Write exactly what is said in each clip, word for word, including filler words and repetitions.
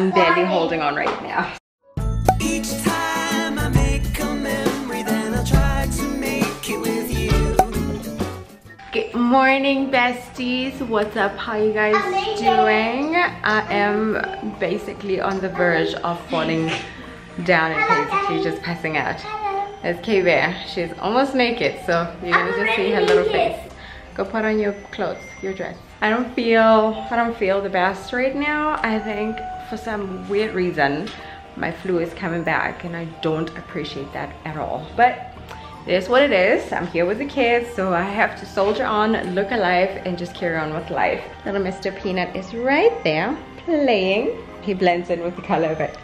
I'm barely holding on right now. Each time I make a memory, then I'll try to make it with you. Good morning, besties. What's up? How you guys doing? I am basically on the verge of falling down and basically just passing out. There's K Bear. She's almost naked, so you're gonna just see her little face. Go put on your clothes, your dress. I don't feel, I don't feel the best right now. I think for some weird reason, my flu is coming back and I don't appreciate that at all. But it is what it is. I'm here with the kids, so I have to soldier on, look alive, and just carry on with life. Little Mister Peanut is right there playing. He blends in with the color of it.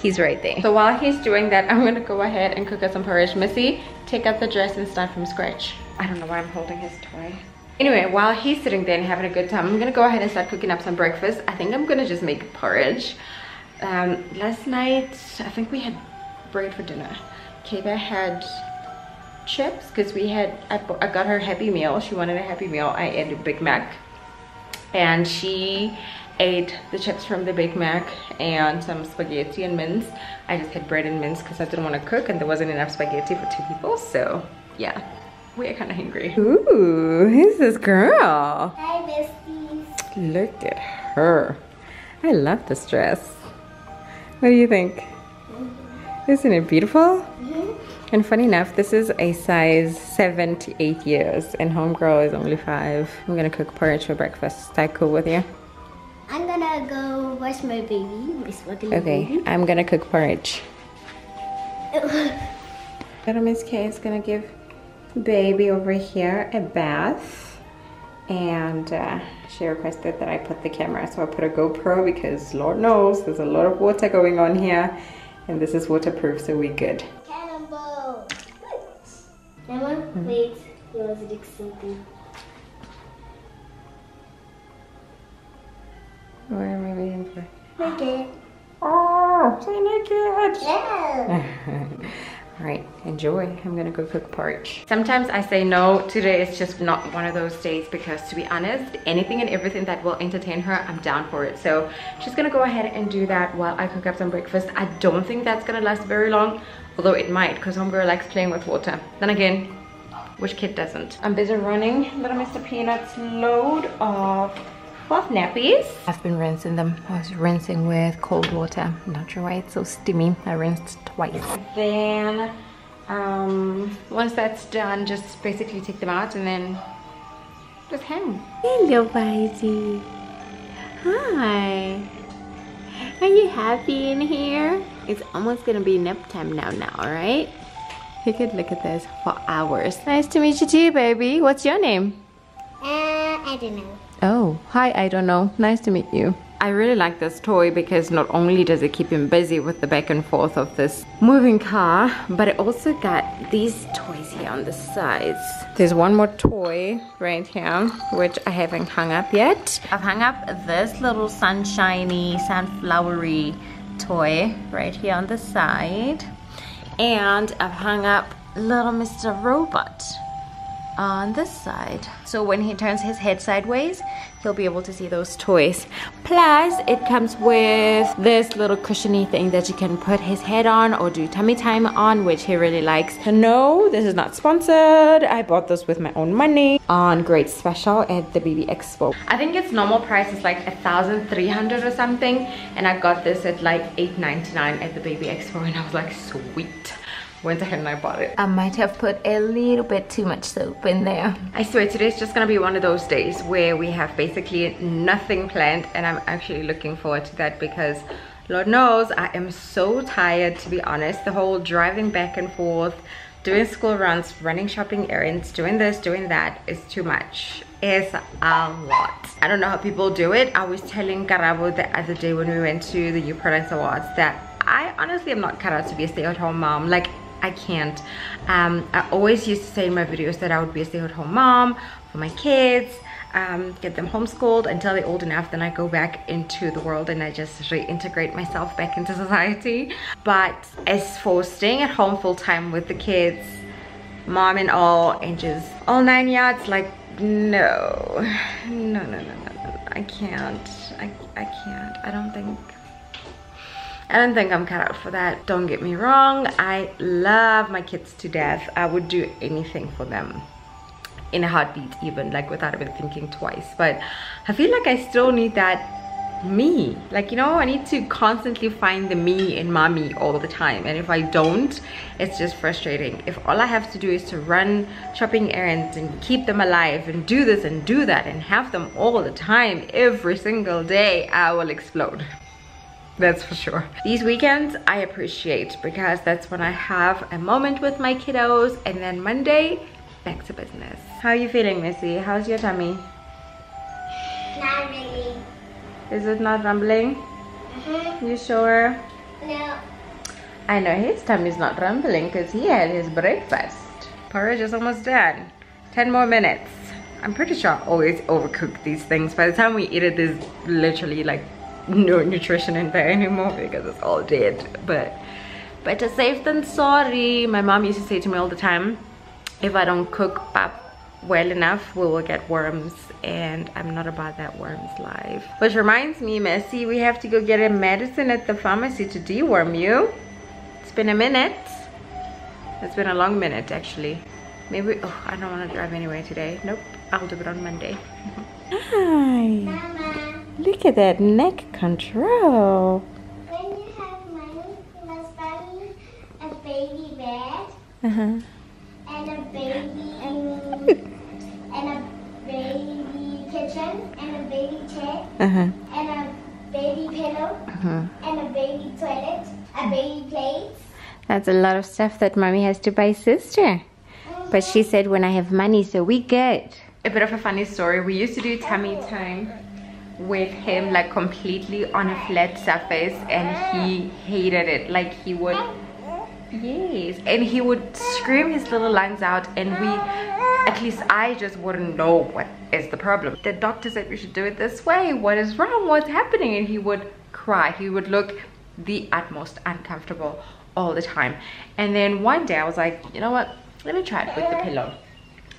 He's right there. So while he's doing that, I'm gonna go ahead and cook us some porridge. Missy, take out the dress and start from scratch. I don't know why I'm holding his toy. Anyway, while he's sitting there and having a good time, I'm gonna go ahead and start cooking up some breakfast. I think I'm gonna just make porridge. Um, last night, I think we had bread for dinner. Kayla had chips, because we had, I, I got her Happy Meal. She wanted a Happy Meal. I ate a Big Mac. And she ate the chips from the Big Mac and some spaghetti and mince. I just had bread and mince because I didn't want to cook and there wasn't enough spaghetti for two people. So, yeah. We're kind of hungry. Ooh, who's this girl? Hi, besties. Look at her. I love this dress. What do you think? Mm-hmm. Isn't it beautiful? Mm-hmm. And funny enough, this is a size seven to eight years, and homegirl is only five. I'm gonna cook porridge for breakfast. Is that cool with you? I'm gonna go wash my baby. Miss Waddle. Okay, baby. I'm gonna cook porridge. Little Miss K is gonna give baby over here a bath, and uh, she requested that I put the camera, so I put a GoPro because Lord knows there's a lot of water going on here, and this is waterproof, so we good. Cannonball! Mm-hmm. Wait, he wants to do something. Where am I waiting for? Naked. Oh, say naked! Yeah! All right, enjoy. I'm gonna go cook porridge. Sometimes I say no. Today is just not one of those days because, to be honest, anything and everything that will entertain her, I'm down for it. So she's gonna go ahead and do that while I cook up some breakfast. I don't think that's gonna last very long, although it might, because homegirl likes playing with water. Then again, which kid doesn't? I'm busy running little Mister Peanut's load of cloth nappies. I've been rinsing them. I was rinsing with cold water. I'm not sure why it's so steamy. I rinsed twice. Then um, once that's done, just basically take them out and then just hang. Hello, Baiji. Hi. Are you happy in here? It's almost gonna be nap time now, now, right? You could look at this for hours. Nice to meet you too, baby. What's your name? Uh, I don't know. Oh, hi, I don't know. Nice to meet you. I really like this toy because not only does it keep him busy with the back and forth of this moving car, but it also got these toys here on the sides. There's one more toy right here, which I haven't hung up yet. I've hung up this little sunshiny, sunflowery toy right here on the side. And I've hung up little Mister Robot on this side, so when he turns his head sideways he'll be able to see those toys. Plus it comes with this little cushiony thing that you can put his head on or do tummy time on, which he really likes. No, this is not sponsored. I bought this with my own money on great special at the B B Expo. I think its normal price is like one thousand three hundred or something, and I got this at like eight ninety-nine at the B B Expo, and I was like, sweet. Went ahead and I bought it. I might have put a little bit too much soap in there. I swear today's just gonna be one of those days where we have basically nothing planned, and I'm actually looking forward to that because Lord knows I am so tired, to be honest. The whole driving back and forth, doing school runs, running shopping errands, doing this, doing that is too much. It's a lot. I don't know how people do it. I was telling Karabo the other day when we went to the New Products Awards that I honestly am not cut out to be a stay-at-home mom. Like, I can't. Um, I always used to say in my videos that I would be a stay-at-home mom for my kids, um, get them homeschooled until they're old enough, then I go back into the world and I just reintegrate myself back into society. But as for staying at home full-time with the kids, mom and all, and just all nine yards, like, no. No, no, no, no, no. I can't. I, I can't. I don't think I don't think I'm cut out for that. Don't get me wrong, I love my kids to death. I would do anything for them in a heartbeat, even like without even thinking twice. But I feel like I still need that me, like, you know, I need to constantly find the me in mommy all the time, and if I don't, it's just frustrating. If all I have to do is to run shopping errands and keep them alive and do this and do that and have them all the time every single day, I will explode, that's for sure. These weekends I appreciate, because that's when I have a moment with my kiddos, and then Monday back to business. How are you feeling, Missy? How's your tummy? Not really. Is it not rumbling? Mm-hmm. You sure? No. I know his tummy's not rumbling because he had his breakfast. Porridge is almost done. ten more minutes. I'm pretty sure I always overcook these things. By the time we eat it, there's literally like no nutrition in there anymore because it's all dead. But better safe than sorry. My mom used to say to me all the time, if I don't cook up well enough, we will get worms, and I'm not about that worms life. Which reminds me, Messi, we have to go get a medicine at the pharmacy to deworm you. It's been a minute. It's been a long minute, actually. Maybe, oh, I don't want to drive anyway today. Nope, I'll do it on Monday. Hi. Mama. Look at that neck control. When you have money, you must buy me a baby bed. Uh-huh. And a baby and a baby kitchen and a baby chair, uh-huh, and a baby pillow, uh-huh, and a baby toilet, a baby plate. That's a lot of stuff that mommy has to buy sister. Mm-hmm. But she said when I have money, so we good. A bit of a funny story. We used to do tummy time with him, like completely on a flat surface, and he hated it. Like he would. Yes, and he would scream his little lungs out, and we, at least I just wouldn't know what is the problem. The doctor said we should do it this way. What is wrong? What's happening? And he would cry. He would look the utmost uncomfortable all the time. And then one day I was like, you know what? Let me try it with the pillow.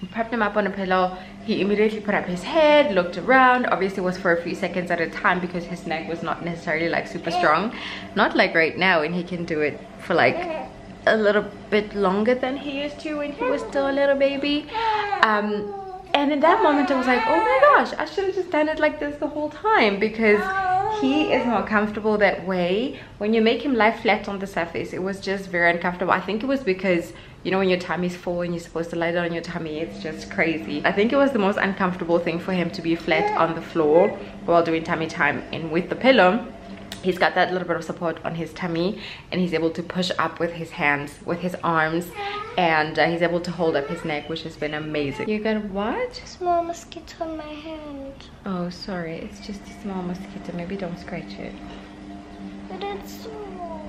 I prepped him up on a pillow. He immediately put up his head, looked around. Obviously it was for a few seconds at a time because his neck was not necessarily like super strong. Not like right now, and he can do it for like a little bit longer than he used to when he was still a little baby. Um, and in that moment I was like, oh my gosh, I should have just done it like this the whole time, because he is more comfortable that way. When you make him lie flat on the surface, it was just very uncomfortable. I think it was because, you know, when your tummy's full and you're supposed to lie down on your tummy, it's just crazy. I think it was the most uncomfortable thing for him to be flat on the floor while doing tummy time, and with the pillow he's got that little bit of support on his tummy, and he's able to push up with his hands, with his arms, and uh, he's able to hold up his neck, which has been amazing. You got what? A small mosquito on my hand. Oh, sorry. It's just a small mosquito. Maybe don't scratch it. But it's small.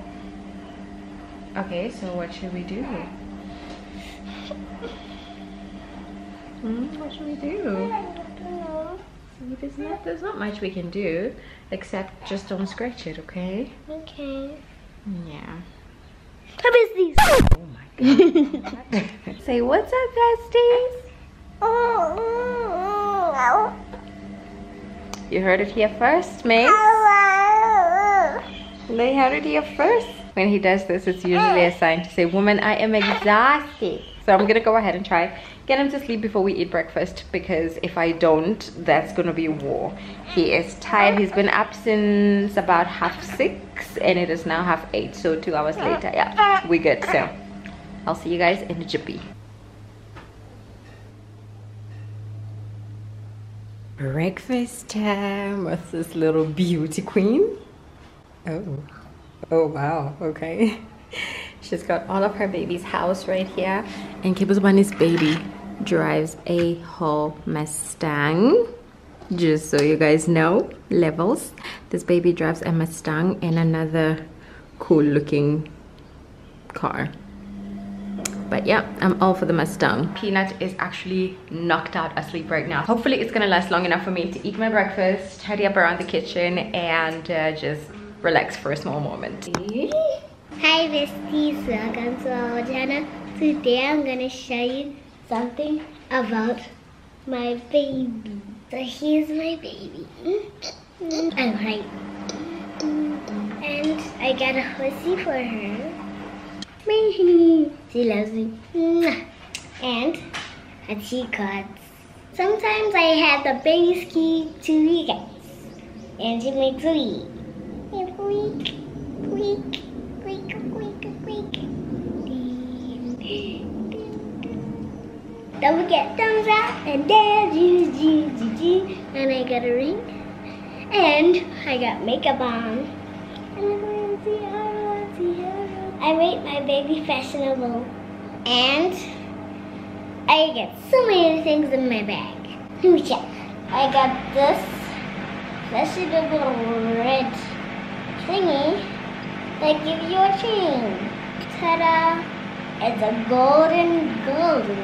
Okay, so what should we do? Mm, what should we do? There's not, there's not much we can do, except just don't scratch it, okay? Okay. Yeah. What is these? Oh my god. Say what's up, besties? You heard it here first, mate. They heard it here first. When he does this, it's usually a sign to say, woman, I am exhausted. So I'm gonna go ahead and try get him to sleep before we eat breakfast, because if I don't, that's gonna be war. He is tired. He's been up since about half six, and it is now half eight, so two hours later. Yeah, we good. So I'll see you guys in a jiffy. Breakfast time with this little beauty queen. Oh, oh wow, okay. She's got all of her baby's house right here, and Kibuzwani's baby drives a whole Mustang, just so you guys know levels. This baby drives a Mustang and another cool looking car. But yeah, I'm all for the Mustang. Peanut is actually knocked out asleep right now. Hopefully it's gonna last long enough for me to eat my breakfast, tidy up around the kitchen, and uh, just relax for a small moment. Hi besties, welcome to our channel. Today I'm gonna show you something about my baby. So here's my baby. I'm crying. And I I got a horsey for her. She loves me. And a cheat card. Sometimes I have the biggest key to you guys. And she makes a wee. And squeak, squeak, squeak, squeak, squeak. Don't forget thumbs up and dad, juice, juice, juice. And I got a ring. And I got makeup on. I rate my baby fashionable. And I got so many things in my bag. Let me check. I got this fashionable red thingy that gives you a chain. Ta-da! It's a golden, golden,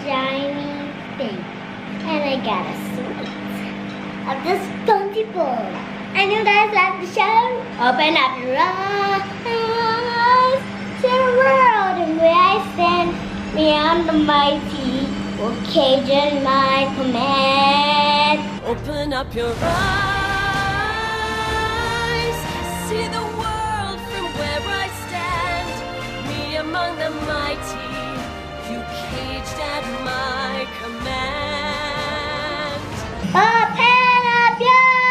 shiny thing. And I got a suit of this bounty ball. And you guys like the show? Open up your eyes to the world and where I stand beyond the mighty occasion my command. Open up your eyes, see the world from where I stand. Me among the mighty, you caged at my command. Open up your eyes.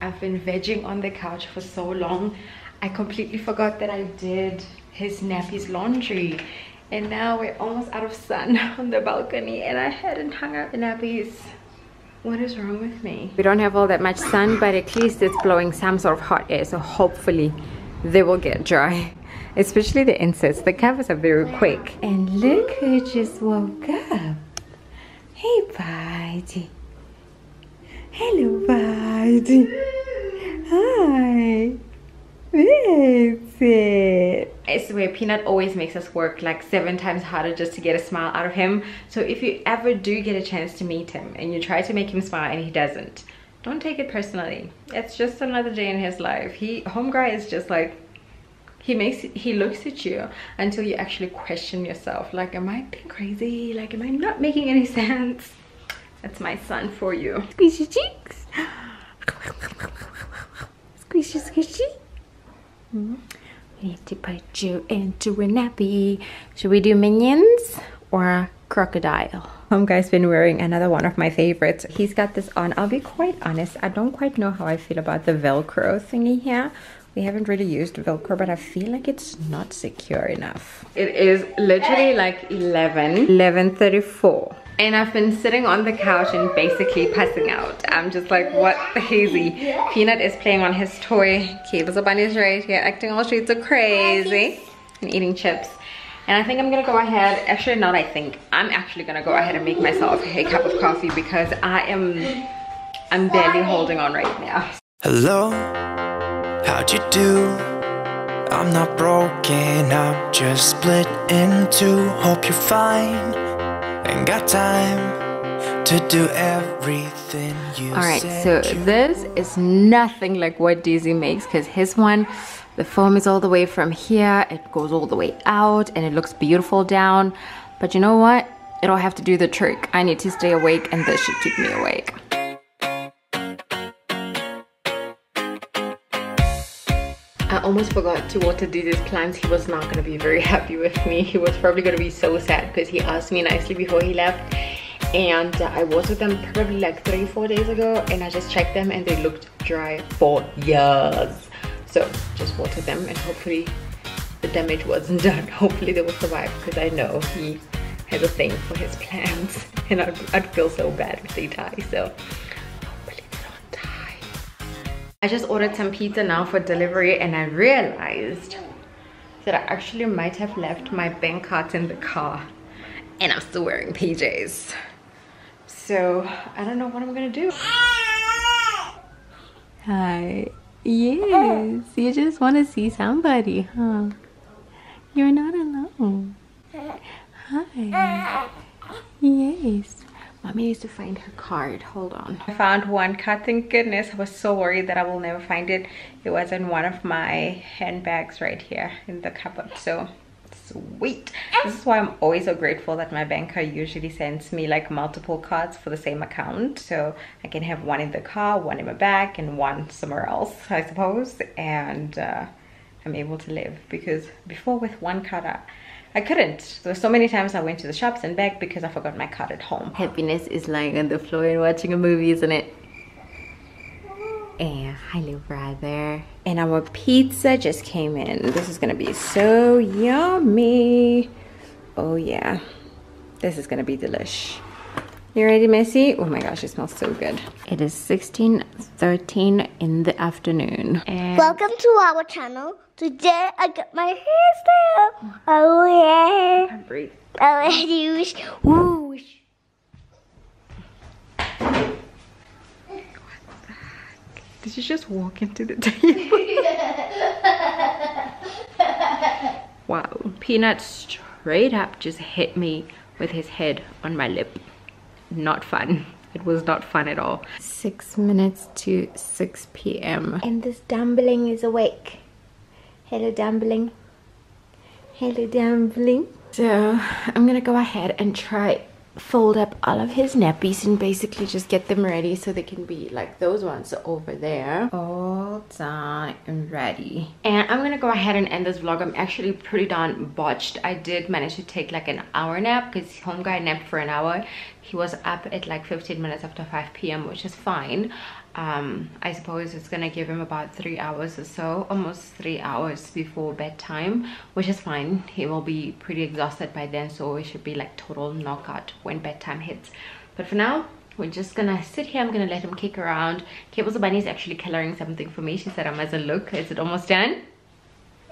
I've been vegging on the couch for so long. I completely forgot that I did his nappy's laundry, and now we're almost out of sun on the balcony and I hadn't hung up the nappies. What is wrong with me? We don't have all that much sun, but at least it's blowing some sort of hot air, so hopefully they will get dry, especially the insets. The covers are very quick. And look who just woke up. Hey buddy. Hello buddy. Hi. That's it. I swear, Peanut always makes us work like seven times harder just to get a smile out of him. So if you ever do get a chance to meet him and you try to make him smile and he doesn't, don't take it personally. It's just another day in his life. He, home guy is just like, he makes, he looks at you until you actually question yourself. Like, am I being crazy? Like, am I not making any sense? That's my son for you. Squishy cheeks. Squishy, squishy. Mm-hmm. We need to put you into a nappy. Should we do Minions or Crocodile? Home guy's been wearing another one of my favorites. He's got this on. I'll be quite honest, I don't quite know how I feel about the Velcro thingy here. We haven't really used Velcro, but I feel like it's not secure enough. It is literally like eleven, eleven thirty-four. And I've been sitting on the couch and basically passing out. I'm just like, what the hazy. Peanut is playing on his toy. Kayla's bunny's right here, acting all shades of crazy and eating chips. And I think I'm gonna go ahead, actually not I think, I'm actually gonna go ahead and make myself a cup of coffee because I am, I'm barely holding on right now. Hello, how'd you do? I'm not broken, I'm just split in two. Hope you're fine. Ain't got time to do everything you All right, so you this is nothing like what Dizzy makes because his one, the foam is all the way from here. It goes all the way out and it looks beautiful down. But you know what? It'll have to do the trick. I need to stay awake and this should keep me awake. I almost forgot to water Dizzy's plants. He was not going to be very happy with me. He was probably going to be so sad because he asked me nicely before he left. And uh, I watered them probably like three, four days ago. And I just checked them and they looked dry for years. So just water them and hopefully the damage wasn't done. Hopefully they will survive because I know he has a thing for his plants. And I'd, I'd feel so bad if they die. So. I just ordered some pizza now for delivery and I realized that I actually might have left my bank cards in the car and I'm still wearing P Js. So I don't know what I'm gonna do. Hi. Yes, you just want to see somebody, huh? You're not alone. Hi. Yes. Mommy needs to find her card. Hold on. I found one card. Thank goodness. I was so worried that I will never find it. It was in one of my handbags right here in the cupboard. So sweet. This is why I'm always so grateful that my banker usually sends me like multiple cards for the same account, so I can have one in the car, one in my bag, and one somewhere else, I suppose, and uh, I'm able to live. Because before, with one card, I, I couldn't. There were so many times I went to the shops and back because I forgot my card at home. Happiness is lying on the floor and watching a movie, isn't it? And hello, brother. And our pizza just came in. This is gonna be so yummy. Oh yeah, this is gonna be delish. You ready, Missy? Oh my gosh, it smells so good. It is sixteen thirteen in the afternoon. And welcome to our channel. Today I got my hairstyle. Oh yeah. I can't breathe. Oh, whoosh. Whoosh. Did you just walk into the table? Wow. Peanut straight up just hit me with his head on my lip. Not fun. It was not fun at all. Six minutes to six p m And this dumpling is awake. Hello, dumpling. Hello, dumpling. So I'm gonna go ahead and try fold up all of his nappies and basically just get them ready so they can be like those ones over there, all done and ready. And I'm gonna go ahead and end this vlog. I'm actually pretty darn botched. I did manage to take like an hour nap because home guy napped for an hour. He was up at like fifteen minutes after five p m which is fine. um I suppose it's gonna give him about three hours or so, almost three hours before bedtime, which is fine. He will be pretty exhausted by then, so it should be like total knockout when bedtime hits. But for now, we're just gonna sit here. I'm gonna let him kick around. Cables of Bunny is actually coloring something for me. She said I mustn't look. Is it almost done?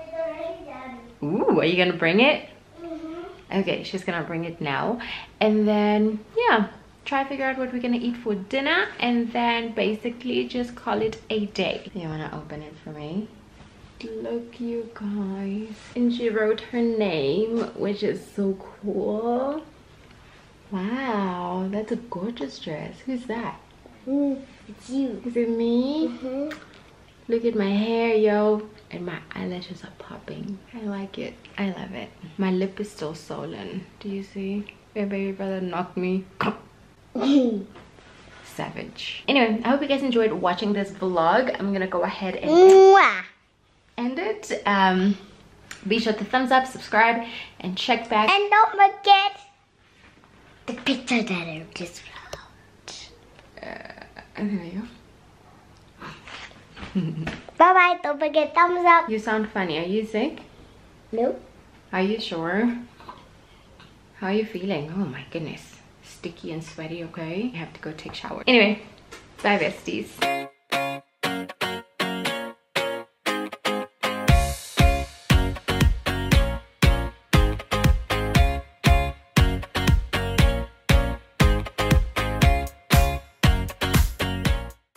It's already done. Ooh, are you gonna bring it? Mm-hmm. Okay, she's gonna bring it now, and then yeah, try to figure out what we're gonna eat for dinner, and then basically just call it a day. You wanna open it for me? Look, you guys. And she wrote her name, which is so cool. Wow, that's a gorgeous dress. Who's that? Mm, it's you. Is it me? Mm-hmm. Look at my hair, yo. And my eyelashes are popping. I like it. I love it. My lip is still swollen. Do you see? Your baby brother knocked me. Savage. Anyway, I hope you guys enjoyed watching this vlog. I'm gonna go ahead and Mwah. end it. Um, be sure to thumbs up, subscribe, and check back. And don't forget the picture that I just found. Uh, there you go. Bye bye. Don't forget thumbs up. You sound funny. Are you sick? No. Are you sure? How are you feeling? Oh my goodness. Sticky and sweaty. Okay, I have to go take a shower. Anyway, bye besties.